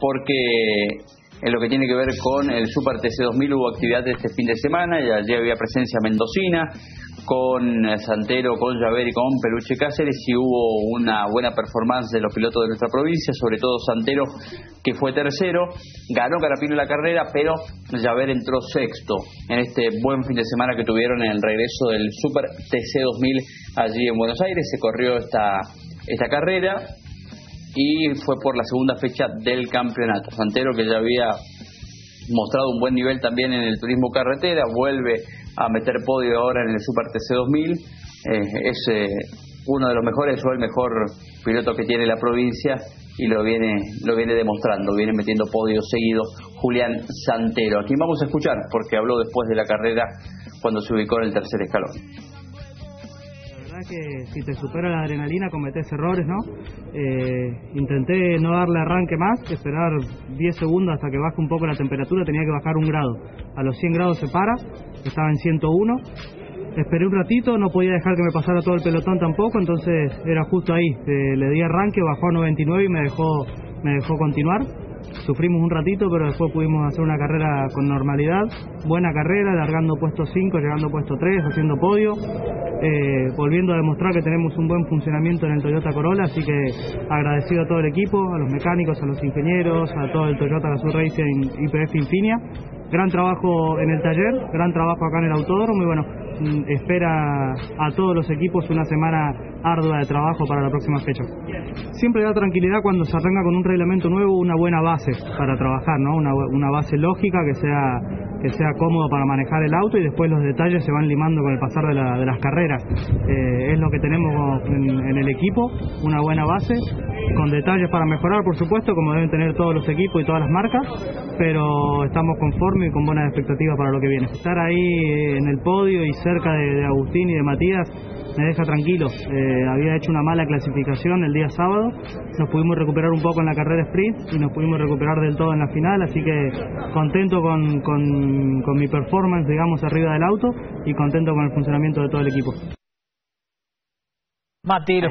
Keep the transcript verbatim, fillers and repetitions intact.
porque en lo que tiene que ver con el Super T C dos mil hubo actividad este fin de semana, y allí había presencia mendocina con Santero, con Llaver y con Peluche Cáceres, y hubo una buena performance de los pilotos de nuestra provincia, sobre todo Santero, que fue tercero, ganó Carapino la carrera, pero Llaver entró sexto en este buen fin de semana que tuvieron en el regreso del Super T C dos mil allí en Buenos Aires. Se corrió esta, esta carrera y fue por la segunda fecha del campeonato. Santero, que ya había mostrado un buen nivel también en el turismo carretera, vuelve a meter podio ahora en el Super T C dos mil, eh, es eh, uno de los mejores o el mejor piloto que tiene la provincia, y lo viene lo viene demostrando, viene metiendo podio seguido Julián Santero, a quien vamos a escuchar porque habló después de la carrera cuando se ubicó en el tercer escalón. Que si te supera la adrenalina cometés errores, ¿no? Eh, intenté no darle arranque más, esperar diez segundos hasta que baje un poco la temperatura, tenía que bajar un grado. A los cien grados se para, estaba en ciento uno, esperé un ratito, no podía dejar que me pasara todo el pelotón tampoco, entonces era justo ahí, eh, le di arranque, bajó a noventa y nueve y me dejó, me dejó continuar. Sufrimos un ratito, pero después pudimos hacer una carrera con normalidad, buena carrera, largando puesto cinco, llegando puesto tres, haciendo podio, eh, volviendo a demostrar que tenemos un buen funcionamiento en el Toyota Corolla, así que agradecido a todo el equipo, a los mecánicos, a los ingenieros, a todo el Toyota Gazoo Racing I P F Infinia. Gran trabajo en el taller, gran trabajo acá en el autódromo, y bueno, espera a todos los equipos una semana ardua de trabajo para la próxima fecha. Siempre da tranquilidad cuando se arranca con un reglamento nuevo, una buena base para trabajar, ¿no? Una, una base lógica que sea, que sea cómodo para manejar el auto, y después los detalles se van limando con el pasar de, la, de las carreras. Eh, es lo que tenemos en, en el equipo, una buena base, con detalles para mejorar, por supuesto, como deben tener todos los equipos y todas las marcas, pero estamos conformes y con buenas expectativas para lo que viene. Estar ahí en el podio y cerca de, de Agustín y de Matías me deja tranquilo. Eh, había hecho una mala clasificación el día sábado, nos pudimos recuperar un poco en la carrera sprint y nos pudimos recuperar del todo en la final, así que contento con, con, con mi performance, digamos, arriba del auto, y contento con el funcionamiento de todo el equipo. Mati,